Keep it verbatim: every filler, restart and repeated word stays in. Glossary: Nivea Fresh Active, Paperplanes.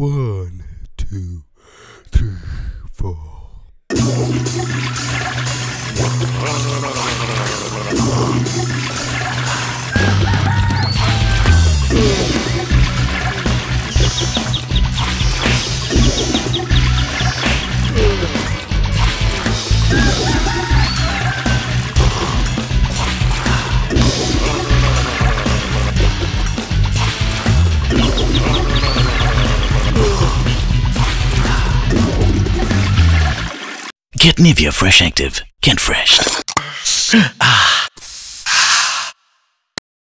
One, two, three, four. Get Nivea Fresh Active. Get fresh. Ah.